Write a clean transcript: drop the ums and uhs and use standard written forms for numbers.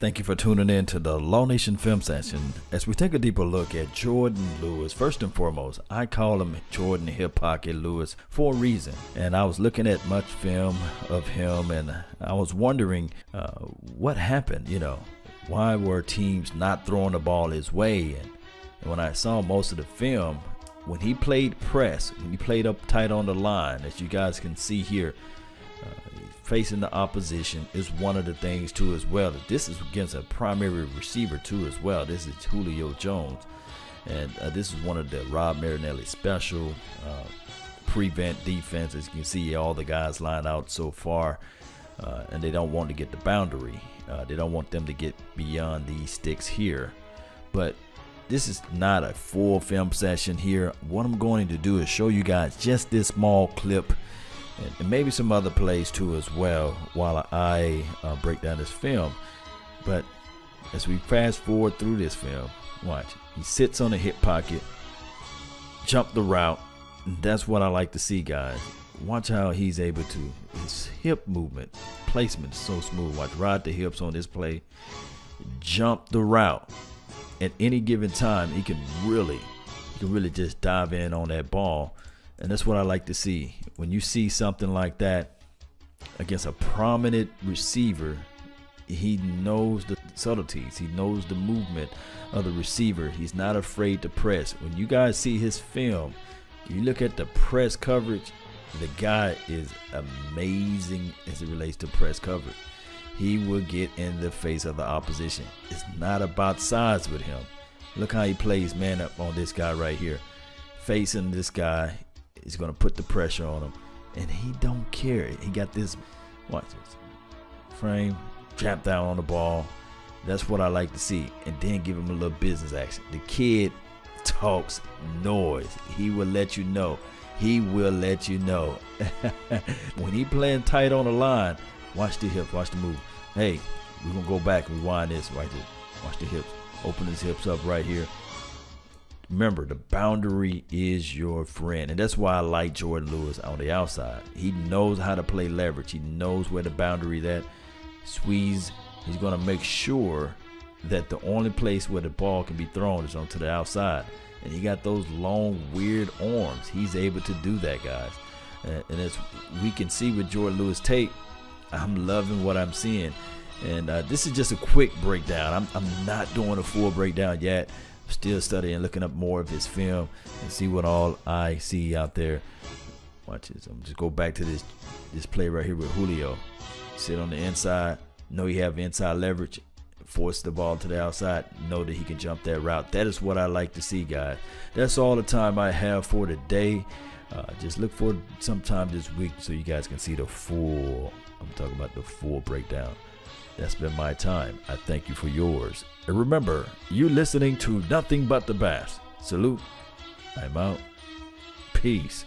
Thank you for tuning in to the Law Nation Film Session as we take a deeper look at Jourdan Lewis. First and foremost, I call him Jourdan Hip Pocket Lewis for a reason. And I was looking at much film of him and I was wondering what happened, why were teams not throwing the ball his way? And when I saw most of the film, when he played press, when he played up tight on the line, as you guys can see here, facing the opposition is one of the things too as well. This is against a primary receiver too as well. This is Julio Jones, and this is one of the Rob Marinelli special prevent defense. As you can see, all the guys lined out so far, and they don't want to get the boundary. They don't want them to get beyond these sticks here. But this is not a full film session here. What I'm going to do is show you guys just this small clip, and maybe some other plays too as well, while I break down this film. But as we fast forward through this film, watch, he sits on the hip pocket, jump the route. That's what I like to see, guys. Watch how he's able to, his hip movement placement is so smooth. Watch, ride the hips on this play, jump the route. At any given time, he can really just dive in on that ball. And that's what I like to see. When you see something like that against a prominent receiver, he knows the subtleties. He knows the movement of the receiver. He's not afraid to press. When you guys see his film, you look at the press coverage, the guy is amazing as it relates to press coverage. He will get in the face of the opposition. It's not about size with him. Look how he plays man up on this guy right here. Facing this guy, he's going to put the pressure on him, and he don't care. He got this, watch this, frame, trap down on the ball. That's what I like to see. And then give him a little business action. The kid talks noise. He will let you know. He will let you know. When he playing tight on the line, watch the hips, watch the move. Hey, we're going to go back and rewind this right there. Watch the hips. Open his hips up right here. Remember, the boundary is your friend, and that's why I like Jourdan Lewis on the outside. He knows how to play leverage. He knows where the boundary is at. Squeeze, he's going to make sure that the only place where the ball can be thrown is onto the outside. And he got those long, weird arms. He's able to do that, guys. And as we can see with Jourdan Lewis tape, I'm loving what I'm seeing. And this is just a quick breakdown. I'm not doing a full breakdown yet. Still studying, looking up more of his film and see what all I see out there. Watch this. I'm just go back to this play right here with Julio. Sit on the inside, know you have inside leverage, force the ball to the outside, know that he can jump that route. That is what I like to see, guys. That's all the time I have for today. Just look for sometime this week so you guys can see the full, I'm talking about the full breakdown. That's been my time. I thank you for yours. And remember, you're listening to Nothing But the Bass. Salute. I'm out. Peace.